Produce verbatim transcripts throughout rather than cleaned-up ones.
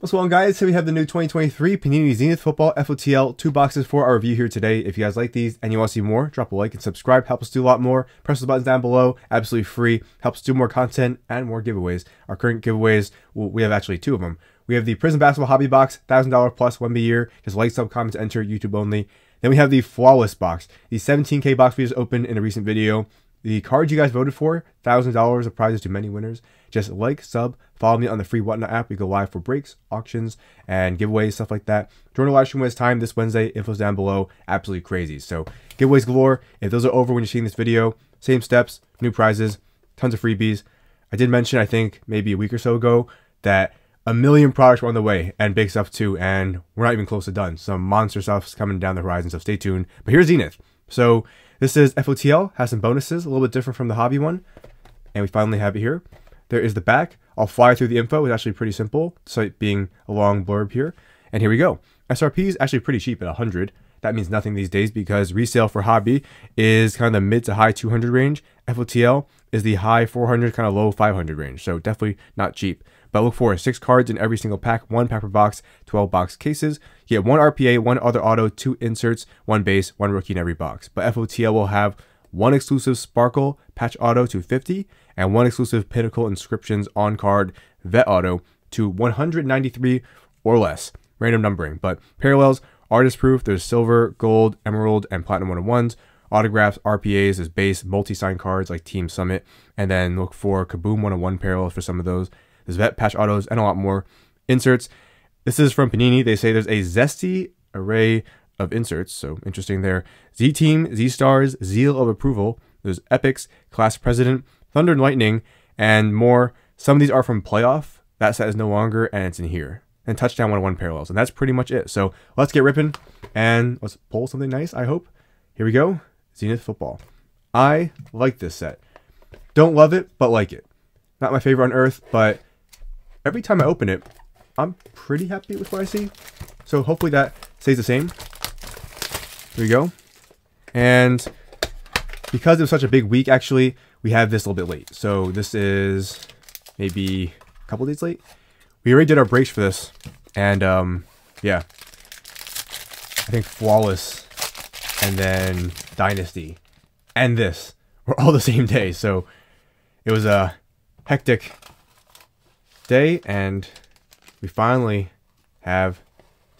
What's going on, guys? Here we have the new twenty twenty-three Panini Zenith Football F O T L two boxes for our review here today. If you guys like these and you want to see more, drop a like and subscribe. Help us do a lot more. Press the buttons down below. Absolutely free. Helps do more content and more giveaways. Our current giveaways, well, we have actually two of them. We have the Prison Basketball Hobby Box, one thousand dollars plus, one B year. Just like, sub, comment, enter, YouTube only. Then we have the Flawless Box, the seventeen K box we just opened in a recent video. The cards you guys voted for, one thousand dollars of prizes to many winners. Just like, sub, follow me on the free Whatnot app. We go live for breaks, auctions, and giveaways, stuff like that. Join our live stream when it's time this Wednesday. Info's down below. Absolutely crazy. So giveaways galore. If those are over when you're seeing this video, same steps, new prizes, tons of freebies. I did mention, I think, maybe a week or so ago that a million products were on the way and big stuff too, and we're not even close to done. Some monster stuff's coming down the horizon, so stay tuned. But here's Zenith. So this is F O T L, has some bonuses, a little bit different from the hobby one. And we finally have it here. There is the back. I'll fly through the info. It's actually pretty simple, despite being a long blurb here. And here we go. S R P is actually pretty cheap at one hundred. That means nothing these days because resale for hobby is kind of the mid to high two hundred range. F O T L is the high four hundred, kind of low five hundred range. So definitely not cheap. But look for six cards in every single pack, one pack per box, twelve box cases. You get one R P A, one other auto, two inserts, one base, one rookie in every box. But F O T L will have one exclusive Sparkle patch auto to fifty and one exclusive Pinnacle Inscriptions on card vet auto to one hundred ninety-three or less. Random numbering, but parallels, Artist Proof, there's silver, gold, emerald, and platinum one oh ones. Autographs, R P As, there's base, multi-sign cards like Team Summit. And then look for Kaboom one oh one parallels for some of those. There's vet patch autos and a lot more inserts. This is from Panini. They say there's a zesty array of inserts, so interesting there. Z-Team, Z-Stars, Zeal of Approval. There's Epics, Class President, Thunder and Lightning, and more. Some of these are from Playoff. That set is no longer, and it's in here. And Touchdown one oh one parallels, and that's pretty much it. So let's get ripping, and let's pull something nice, I hope. Here we go, Zenith Football. I like this set. Don't love it, but like it. Not my favorite on earth, but every time I open it, I'm pretty happy with what I see. So hopefully that stays the same. Here we go. And because it was such a big week, actually, we have this a little bit late. So this is maybe a couple days late. We already did our breaks for this. And um, yeah, I think Flawless and then Dynasty and this were all the same day. So it was a hectic day, and we finally have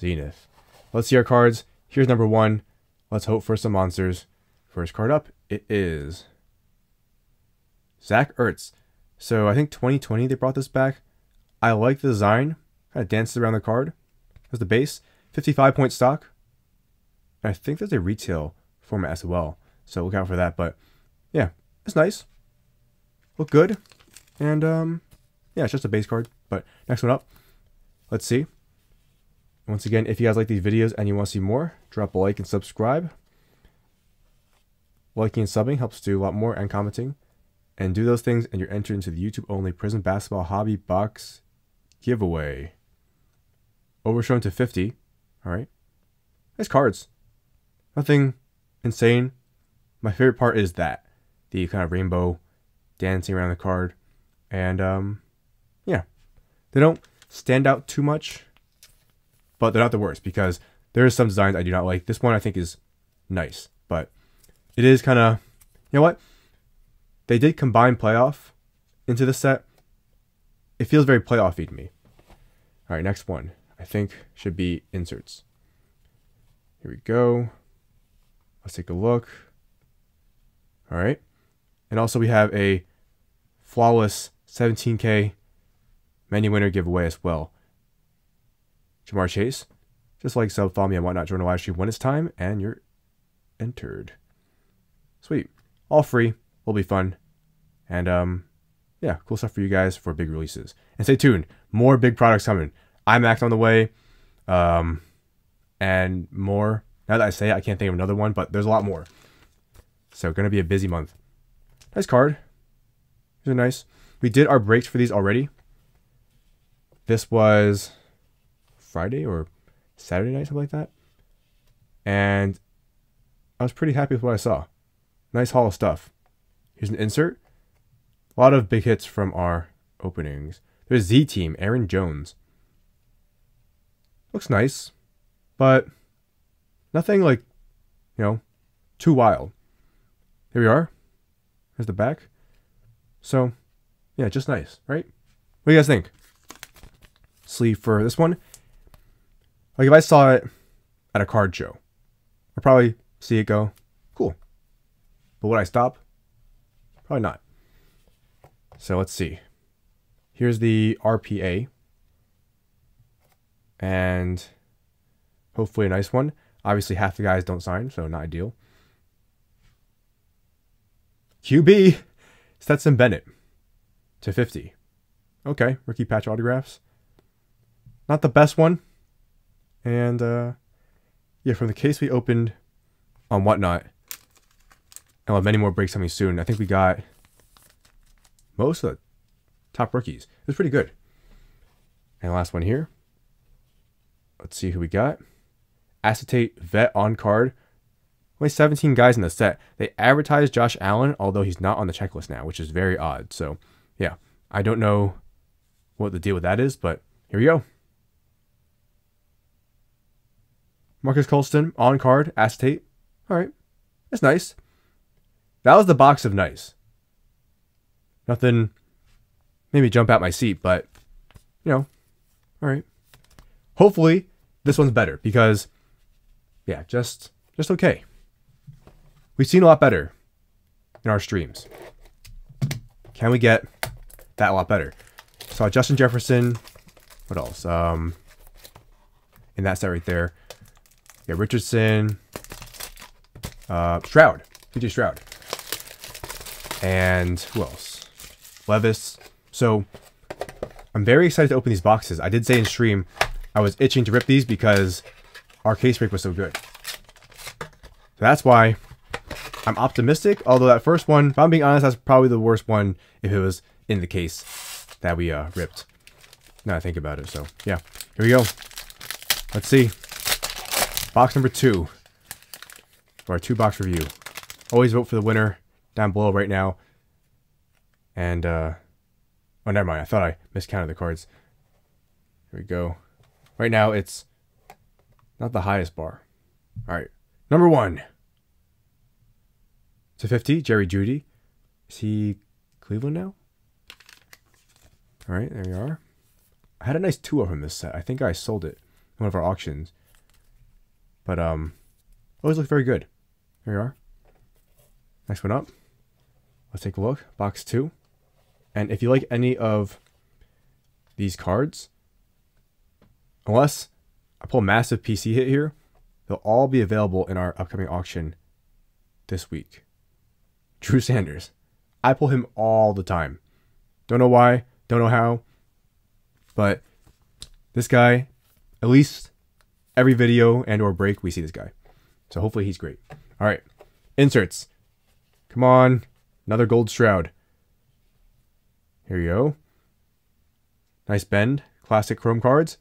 Zenith. Let's see our cards. Here's number one. Let's hope for some monsters. First card up, it is Zach Ertz. So I think twenty twenty they brought this back. I like the design. Kind of dances around the card. That's the base. fifty-five point stock. And I think there's a retail format as well, so look out for that. But yeah, it's nice. Look good. And um, yeah, it's just a base card. But next one up. Let's see. Once again, if you guys like these videos and you want to see more, drop a like and subscribe. Liking and subbing helps do a lot more, and commenting. And do those things, and you're entered into the YouTube-only Prison Basketball Hobby Box giveaway. Overshown to fifty. All right. Nice cards. Nothing insane. My favorite part is that. The kind of rainbow dancing around the card. And, um, yeah. They don't stand out too much, but they're not the worst, because there are some designs I do not like. This one I think is nice, but it is kind of, you know what? They did combine Playoff into the set. It feels very Playoff-y to me. All right, next one. I think should be inserts. Here we go. Let's take a look. All right. And also we have a Flawless seventeen K many winner giveaway as well. Jamar Chase. Just like, sub, follow me and Whatnot. Join a live stream when it's time, and you're entered. Sweet. All free. It'll be fun. And um, yeah, cool stuff for you guys for big releases. And stay tuned. More big products coming. iMac on the way. Um, and more. Now that I say it, I can't think of another one, but there's a lot more. So going to be a busy month. Nice card. These are nice. We did our breaks for these already. This was Friday or Saturday night, something like that. And I was pretty happy with what I saw. Nice haul of stuff. Here's an insert. A lot of big hits from our openings. There's Z-Team, Aaron Jones. Looks nice, but nothing like, you know, too wild. Here we are. Here's the back. So, yeah, just nice, right? What do you guys think? Sleeve for this one. Like, if I saw it at a card show, I'd probably see it go, cool. But would I stop? Probably not. So, let's see. Here's the R P A. And hopefully a nice one. Obviously, half the guys don't sign, so not ideal. Q B, Stetson Bennett to fifty. Okay, rookie patch autographs. Not the best one. And, uh, yeah, from the case we opened on Whatnot, and we'll have many more breaks coming soon. I think we got most of the top rookies. It was pretty good. And last one here. Let's see who we got. Acetate Vet on card. Only seventeen guys in the set. They advertised Josh Allen, although he's not on the checklist now, which is very odd. So, yeah, I don't know what the deal with that is, but here we go. Marcus Colston on card, acetate. All right, that's nice. That was the box of nice. Nothing made me jump out my seat, but, you know, all right. Hopefully this one's better because, yeah, just just okay. We've seen a lot better in our streams. Can we get that a lot better? Saw Justin Jefferson. What else? Um, in that set right there. Yeah, Richardson. Uh, Stroud. P J Stroud. And who else? Levis. So I'm very excited to open these boxes. I did say in stream I was itching to rip these because our case break was so good. So that's why I'm optimistic, although that first one, if I'm being honest, that's probably the worst one if it was in the case that we uh, ripped. Now I think about it, so yeah, here we go. Let's see. Box number two for our two box review. Always vote for the winner down below right now. And, uh, oh, never mind. I thought I miscounted the cards. Here we go. Right now, it's not the highest bar. All right. Number one. to fifty, Jerry Jeudy. Is he Cleveland now? All right, there we are. I had a nice two of them this set. I think I sold it in one of our auctions. But, um, always look very good. Here we are. Next one up. Let's take a look. Box two. And if you like any of these cards, unless I pull a massive P C hit here, they'll all be available in our upcoming auction this week. Drew Sanders. I pull him all the time. Don't know why. Don't know how. But this guy, at least every video and or break, we see this guy. So hopefully he's great. All right. Inserts. Come on. Another gold Stroud. Here you go. Nice bend. Classic chrome cards.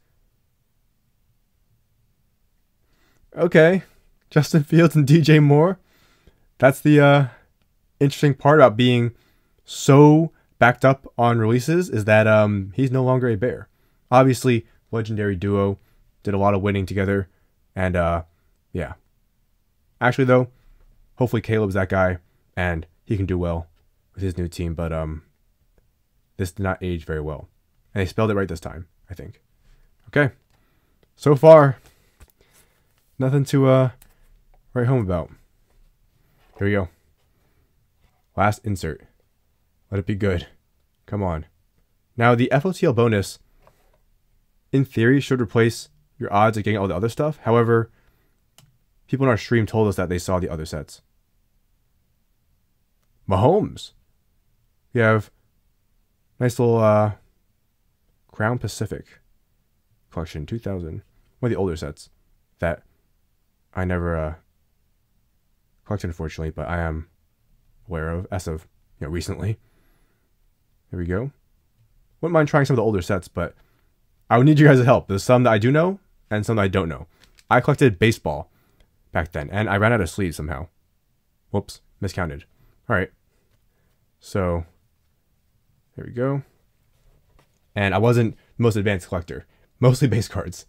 Okay, Justin Fields and D J Moore. That's the uh, interesting part about being so backed up on releases is that um, he's no longer a Bear. Obviously, legendary duo, did a lot of winning together, and uh, yeah. Actually, though, hopefully Caleb's that guy, and he can do well with his new team, but um, this did not age very well. And they spelled it right this time, I think. Okay, so far, nothing to uh, write home about. Here we go. Last insert. Let it be good. Come on. Now, the F O T L bonus, in theory, should replace your odds of getting all the other stuff. However, people in our stream told us that they saw the other sets. Mahomes. We have nice little uh, Crown Pacific collection, two thousand. One of the older sets that I never uh, collected, unfortunately, but I am aware of as of, you know, recently. There we go. Wouldn't mind trying some of the older sets, but I would need you guys' help. There's some that I do know and some that I don't know. I collected baseball back then, and I ran out of sleeves somehow. Whoops, miscounted. All right. So there we go. And I wasn't the most advanced collector. Mostly base cards.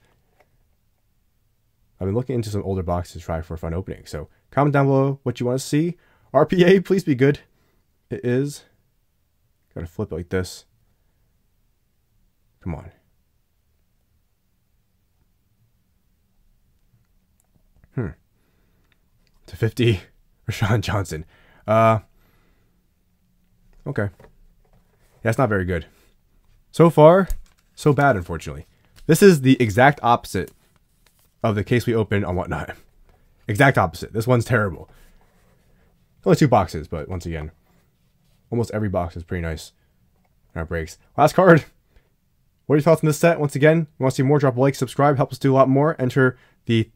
I've been looking into some older boxes to try for a fun opening. So comment down below what you want to see. R P A, please be good. It is. Gotta flip it like this. Come on. Hmm. to fifty, Rashawn Johnson. Uh, okay. That's not very good. So far, so bad, unfortunately. This is the exact opposite of the case we opened on Whatnot. Exact opposite. This one's terrible. Only two boxes, but once again, almost every box is pretty nice in our breaks. Last card. What are your thoughts on this set? Once again, if you want to see more, drop a like, subscribe, help us do a lot more. Enter the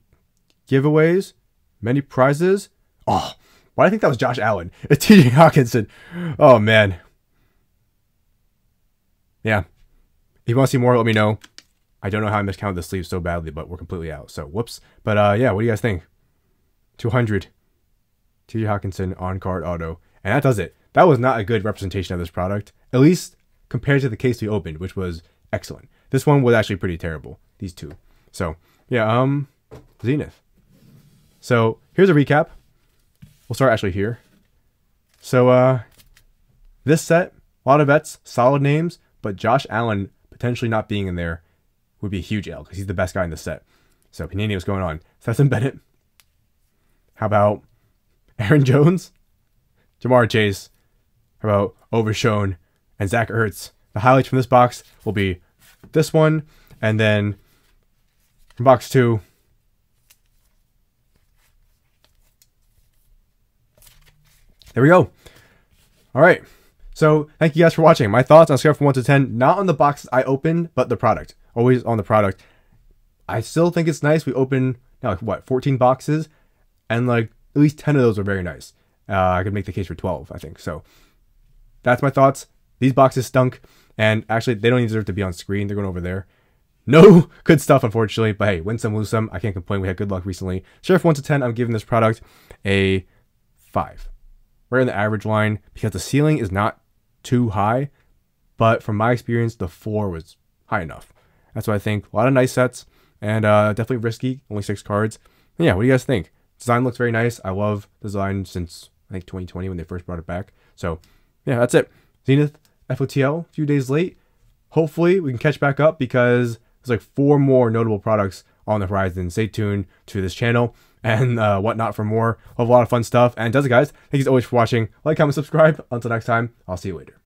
giveaways, many prizes. Oh, why do I think that was Josh Allen? It's T J Hawkinson. Oh, man. Yeah. If you want to see more, let me know. I don't know how I miscounted the sleeves so badly, but we're completely out. So, whoops. But, uh, yeah, what do you guys think? two hundred. T J Hawkinson on card auto. And that does it. That was not a good representation of this product, at least compared to the case we opened, which was excellent. This one was actually pretty terrible, these two. So, yeah, um, Zenith. So, here's a recap. We'll start actually here. So, uh, this set, a lot of vets, solid names, but Josh Allen potentially not being in there would be a huge L because he's the best guy in the set. So, Panini, what's going on? Stetson Bennett. How about Aaron Jones? Jamar Chase. How about Overshone and Zach Ertz? The highlights from this box will be this one, and then from box two, there we go. All right. So thank you guys for watching. My thoughts on a scale from one to ten, not on the boxes I opened, but the product. Always on the product. I still think it's nice. We opened, you know, like what, fourteen boxes, and like at least ten of those are very nice. Uh, I could make the case for twelve, I think. So that's my thoughts. These boxes stunk, and actually they don't even deserve to be on screen. They're going over there. No good stuff, unfortunately, but hey, win some, lose some. I can't complain. We had good luck recently. Sheriff one to ten, I'm giving this product a five. Right in the average line, because the ceiling is not too high, but from my experience, the four was high enough. That's what I think. A lot of nice sets, and uh, definitely risky. Only six cards. And yeah, what do you guys think? Design looks very nice. I love design since I think twenty twenty when they first brought it back. So yeah, that's it. Zenith F O T L, a few days late. Hopefully we can catch back up because there's like four more notable products on the horizon. Stay tuned to this channel and uh, Whatnot for more. We'll have a lot of fun stuff. And does it, guys. Thank you as always for watching. Like, comment, subscribe. Until next time, I'll see you later.